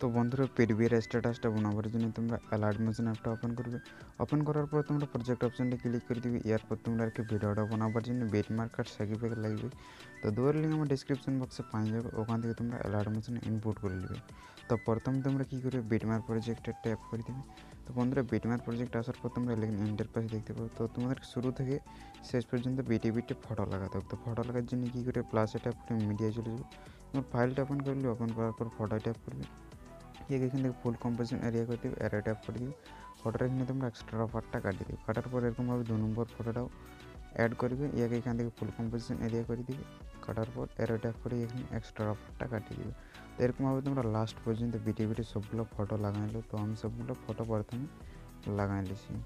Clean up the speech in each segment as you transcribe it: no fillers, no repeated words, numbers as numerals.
तो बंधुरा पेडवियर स्टेटसटा बनावर जो तुम्हारा अलार्ट मोशन एप्ट ओपन करो। ओपन करार पर तुम्हारा प्रोजेक्ट ऑप्शन क्लिक कर दे। यार पर तुम्हारा के भिडियो बनावर जो बेट मार्कर सर्टिफिकेट लगे तो दोर लिंक हमारे डिस्क्रिप्शन बक्से पाई जाए। ओखान तुम्हारा अलार्ट मोशन इनपुट कर ले। तो प्रथम तुम्हारा कि कर बेटमार्क प्रोजेक्ट टैप कर दे। तो बंधुरा बेटमार्क प्रोजेक्ट आसार पर तुम्हारा लेकिन इंटरफेस देखते पाओ। तो तुम्हारा शुरू थे शेष पर्यंत बीटे बीटे फटो लगाते हो। तो फटो लगार जो कि प्लस टैप कर मीडिया चले जाओ। तुम्हारा फाइल ओपन कर लो। ओपन करार पर फटो टैप कर ये फुल कम्पोजिशन एरिया कर दिव। एरिया टैप कर दिव। फटोटा क्योंकि तुम्हारा एक्सट्रा पार्टा काटिए दिव। काटार पर एरक भाव दो नम्बर फटोटाओ एड कर फुल कम्पोजिशन एरिया कर दिव। काटार पर एरिया टैप कर एक्सट्रा पार्टा काटिए दिव। तो एरक भाव तुम्हारा लास्ट पर्यंत बीटे बीटे सबगुलो फटो लगा लो। तो हम सबगुलो फटो प्रथम लगा लीसी।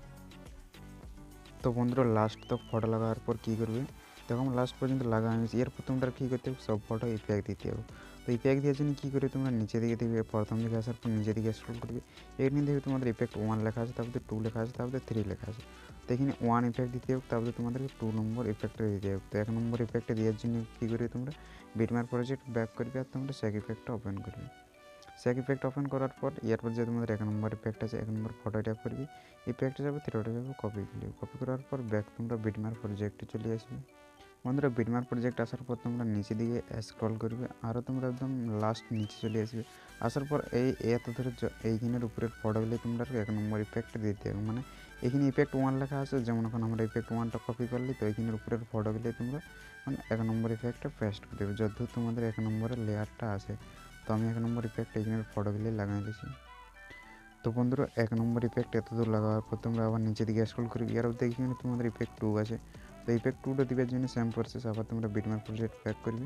तो बंधुरा लास्ट तक फटो लगार पर कि कर तक हम लास्ट पर्यंत लगा यार पर तुम्हारा कि करते सब फटो इफेक्ट दीते हो। तो इफेक्ट दिए कि तुम्हारा नीचे दिखे देखिए प्रथम दिखे आसार पर नीचे दिखे स्क्रॉल कर देखने देखिए तुम्हारा इफेक्ट वन लेखा आते टू लेखा आते थ्री लेखा आते तो वन इफेक्ट दीते हो। तब तुम्हारा टू नम्बर इफेक्ट दीते हो। तो एक नम्बर इफेक्ट दिए कि तुम्हारा बीटमार्क प्रोजेक्ट बैक कर तुम्हारा सेक इफेक्ट ओपन कर। सेक इफेक्ट ओपन करार पर यार पर जो तुम्हारा एक नम्बर इफेक्ट आज एक नम्बर फटो टैप कर इफेक्ट जाओ थ्रीटा जाओ कपि कर कपि करार पर बैक तुम्हारा बीटमार्क प्रोजेक्ट चले आसो। बंधुरा बीटमार्क प्रोजेक्ट आसार पर तुम्हारा नीचे दिखे स्क्रल करो। तुम्हारा एकदम लास्ट नीचे चले आसो। आसार पर एत धरे ये ऊपर फटोगले तुम्हारा एक नम्बर इफेक्ट दीते हो। मैं ये इफेक्ट वन लेखा आज जमन हमारे इफेक्ट वन कपि कर ली। तो ये ऊपर फटोगले तुम्हारा मैं एक नम्बर इफेक्ट पेस्ट कर दे जब तुम्हारा एक नम्बर लेयारटा आसे। तो हमें एक नम्बर इफेक्ट ये फटोगले लगा लीसी। तो बंधुरा एक नम्बर इफेक्ट एत दूर लगार पर तुम्हारा आबार नीचे दिखे स्क्रल करो। यार देखिए तुम्हारा इफेक्ट टू आसे। तो इफेक्ट टूटा देर जो सेम प्रसेस आबार तुम्हारा बीटमार्क प्रोजेक्ट पैक करी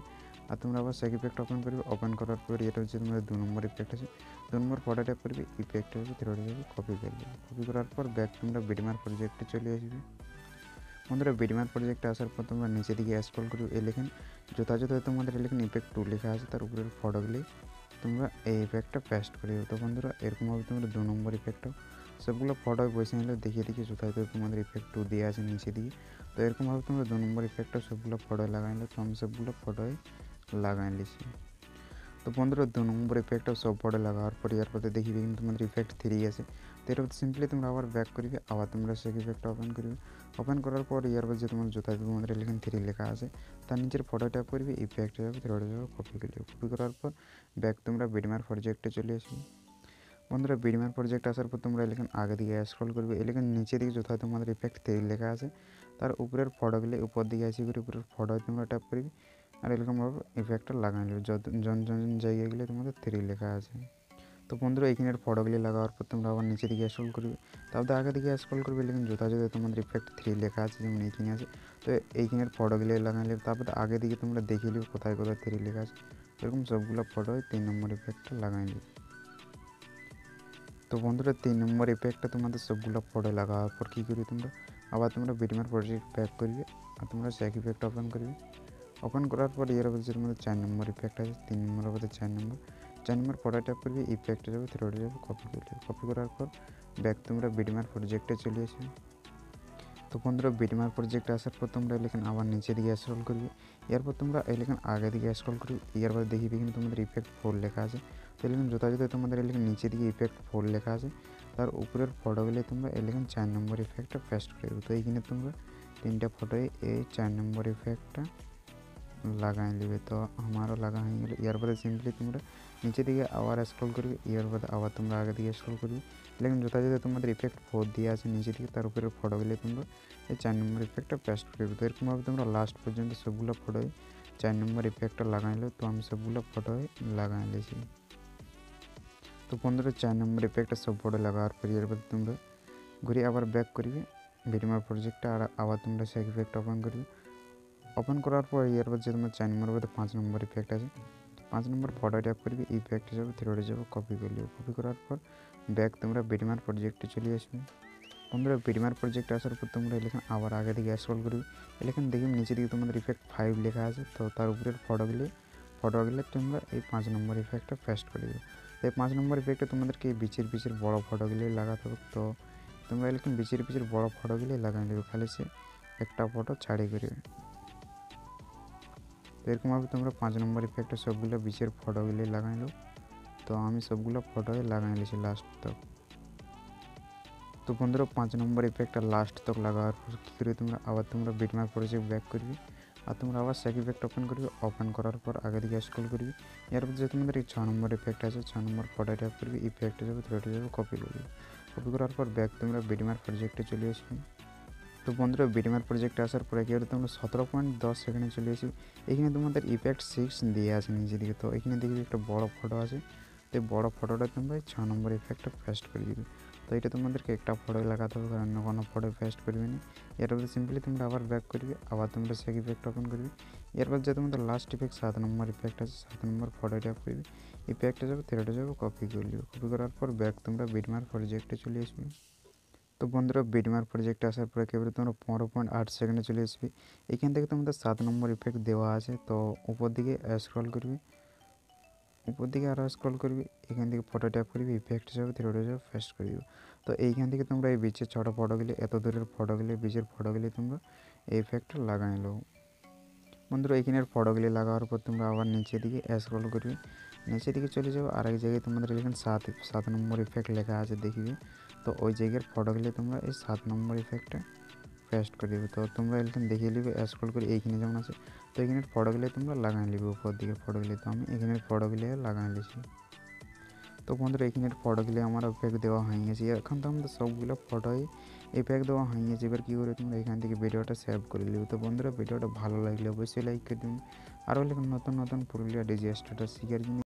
और तुम्हारा आबार सेक इफेक्ट ओपन करो। ओपन करार पर यहाँ जो तुम्हारा दो नम्बर इफेक्ट आसे दो नम्बर फटो टैप करी इफेक्ट हो थ्री जाए कपि कर लो। कपि करार पर बैक तुम्हारा बीटमार्क प्रोजेक्टे चले आसो। बंधुरा बीटमार्क प्रोजेक्ट आसार पर तुम्हारा नीचे दिखे स्क्रल करो। ये लेखें यथायथ तुम्हारा लेखें इफेक्ट टू लेखा आसे तार ऊपर फटोगले तुम्हारा ये इफेक्ट पेस्ट करो। तो बंधुरा एरक भाव तुम्हारा दो नम्बर इफेक्ट सबगुलो फटो बस निल देखिए देखिए यथायथ तुम्हारा इफेक्ट टू दिए आसे नीचे दिए। तो एरक भाव तुम्हारा दो नम्बर इफेक्ट सबगुलो फटो लगा लो। तो हम सबगुलो फटो लगा लीसी। तो बंधुरा दो नम्बर इफेक्ट सब फटो लगार पर यार पर देखिए क्योंकि तुम्हारा इफेक्ट थ्री आसे। तो यार सिम्पली तुम्हारा आबार बैक करी आबार तुम्हारा सेक इफेक्ट ओपन करी। ओपन करार पर यार पर तुम्हारा यथायथ तुम्हारा लेखें थ्री लेखा आसे तार नीचे फटो टैप करी इफेक्ट जाओ थ्री जाओ कपि कर लो। कपि करार पर बैक तुम्हारा बीटमार्क प्रोजेक्टे चले आसो। बंधुरा बीटमार्क प्रोजेक्ट आसार पर तुम्हारा लेखें आगे दिखे स्क्रॉल करो। ये लेखें नीचे दिखे यथायथ तुम्हारा इफेक्ट थ्री लेखा आसे तार ऊपर फटोगले ऊपर दिखे आसि कर ऊपर फटो तुम्हारा टैप करी और एरकम भाव इफेक्ट लगा लो। जन जन जैगे तुम्हारा थ्री लेखा आसे। तो बंधुरा ये फटोगले लगार पर तुम्हारा आबार नीचे दिखे स्क्रॉल करो। तब आगे दिखे स्क्रॉल करो। लेकिन यथायथ तुम्हारा इफेक्ट थ्री लेखा आसे जमीन ये आसे। तो ये फटोगले लगा ले आगे दिखे तुम्हारा देखे लो कोथाय कोथाय थ्री लेखा आसे एरकम सबगुलो फटो तीन नम्बर इफेक्ट लगा लो। तो बंधुरा तीन नम्बर इफेक्ट तुम्हारा सबगुलो फटो लगार पर कि करो तुम्हारा आबार तुम्हारा बीटमार्क प्रोजेक्ट बैक करी और तुम्हारा सेक इफेक्ट ओपन करी। ओपन करार पर यार जो तुम्हारा चार नम्बर इफेक्ट आसे तीन नम्बर होते चार नम्बर फटो टैप करी इफेक्ट जाओ थ्री जाओ कपि कर लो। कपि करार पर बैक तुम्हारा बीटमार्क प्रोजेक्टे चले आसो। तो बंधुरा बीटमार्क प्रोजेक्ट आसार पर तुम्हारा लेकिन आबार नीचे दिखे स्क्रॉल करी। यार पर तुम्हारा ये लेकिन आगे दिखे स्क्रॉल करी। यार पर देखिए क्योंकि तुम्हारा इफेक्ट फोर लेखा आसे। तो लेकिन यथायथ तुम्हारा लेकिन नीचे दिखे इफेक्ट फोर लेखा आसे तार ऊपर फटोगले तुम्हारा ये लेकिन चार नम्बर इफेक्ट पेस्ट कर। तो ये तुम्हारा तीनटा फटोए चार नम्बर इफेक्ट लगा ले। तो हमारा लगा है यार पर सिम्पली तुम्हारा नीचे दिखे आबार स्क्रॉल करी। यार पर आबार तुम्हारा आगे दिखे स्क्रॉल करी। लेकिन यथायथ तुम्हारा इफेक्ट फोर दिए आसे नीचे दिखे तार ऊपर फटोगले तुम्हारा चार नम्बर इफेक्ट पेस्ट कर। तो एरकम भाव तुम्हारा लास्ट पर्यंत सबगुलो फटो चार नम्बर इफेक्ट लगा लो। तो हम सबगुलो फटो लगा लीसी। तो बंधुरा चार नम्बर इफेक्ट सब फटो लगार पर यार पर तुम्हारा घुरी आबार बैक करी भिडिमार प्रोजेक्ट आबार तुम्हारा से इफेक्ट ओपन कर ओपन करार यार जो तुम्हारे 4 नम्बर बोलते 5 नम्बर इफेक्ट आज 5 नम्बर फटो टैप करी इफेक्ट जब थ्रोडे जब कपि कर लिओ कपि करार बैक तुम्हारा भिडिमार प्रोजेक्टे चले आसो तुम्हारा भिडिमार प्रोजेक्ट आसार पर तुम्हारा लेखन आबार आगे दिखे स्क्रॉल करी लेखन देखिए नीचे दिखे तुम्हारा इफेक्ट 5 लेखा आज तो फटोगुली तुम्हारा 5 नम्बर इफेक्ट पेस्ट कर दो तो 5 नम्बर इफेक्ट तुम्हारे बीचर बीचर बड़ो फटोगुली लगाते हो तो तुम्हारा लेकिन बीचर बीचर बड़ो फटोगुली लगा दे खाली से एक फटो छाड़ी कर तो एरक तुम्हारा 5 नम्बर इफेक्ट सबगुलो बीचर फटोगुली लगा लो तो हमें सबगुलो फटो लगा ली लास्ट तक तो बंधुरा 5 नम्बर इफेक्ट लास्ट तक लगार पर कि करो तुम्हारा आबार तुम्हारा बिटमार्क प्रोजेक्ट बैक करी और तुम्हारा आबार सेक इफेक्ट ओपन करी ओपन करार पर आगे दिखे स्क्रॉल करी यार जो तुम्हारे 6 नम्बर इफेक्ट आज 6 नम्बर फटो टैप करी इफेक्ट जब थ्रोडे जब कपि करार पर बैक तुम्हारा बिटमार्क प्रोजेक्टे चले आसो तो बंधुरा बिटमार्क प्रोजेक्ट आसार पर कि तुम्हारा 17.10 एखे चले आसो तुम्हारे इफेक्ट 6 दिए आज नीचे दिखे तो ये देखिए एक बड़ो फटो आ तो बड़ो फटोटा तुम्हारा 6 नम्बर इफेक्ट पेस्ट कर दे तो ये तुम्हारे एक फटो लगाते हो कारण अन्य फटो पेस्ट कर सीम्पलि तुम्हारा आबार बैक करी आबार तुम्हारा सेक इफेक्ट ओपन करी यार जो तुम्हारा लास्ट इफेक्ट 7 नम्बर इफेक्ट आज 7 नम्बर फटो टैप करी इफेक्ट जब थ्रोडे जब कपि कर लिओ कपि करार पर बैक तुम्हारा बिटमार्क प्रोजेक्टे चले आसो तो बंधुरा बिटमार्क प्रोजेक्ट आसार पर एके तुम्हारा 15.8 सेकेंडे चले आसोन तुम्हारा 7 नम्बर इफेक्ट देवा आज तो ऊपर दिखे स्क्रॉल करी ऊपर दिखे और स्क्रॉल करी एखान फटो टैप करी इफेक्ट हिसाब से थ्रोडे पेस्ट कर दो तो यहीखान तुम्हारा बीचर छोटा फटोगुली एत दूर फटोगुली बीचर फटोगुली तुम्हारा इफेक्ट लगा लो बंधुरा ये फटोगुली लगार पर तुम्हारा आबार नीचे दिखे स्क्रॉल करी नीचे दिखे चले जाओ और एक जगह तुम्हारा लेकिन 7 नम्बर इफेक्ट लेखा आज देखिए तो वो जगह फटोगुली तुम्हारा 7 नम्बर इफेक्ट पेस्ट कर दे तो तुम्हारा लेकिन देखिए लिबे स्क्रॉल करी ये जमन आसे तो ये फटोगुली तुम्हारा लगा लिबे ऊपर दिखे फटोगुली तो हमें ये फटोगुली लगा लीजिए तो बंधुरा ये फटोगुली हमारा इफेक्ट देवा हो गए एखन तो हमारे सबगुलो फटो इफेक्ट देवा हो गए एबार कि करे तुम्हारा एखान भिडियो सेव कर लिबे तो बंधुरा भिडियो भालो लागले अवश्य लाइक कर दिन और लेकिन नतून नतून पुरुलिया डिजास्टार शिखार।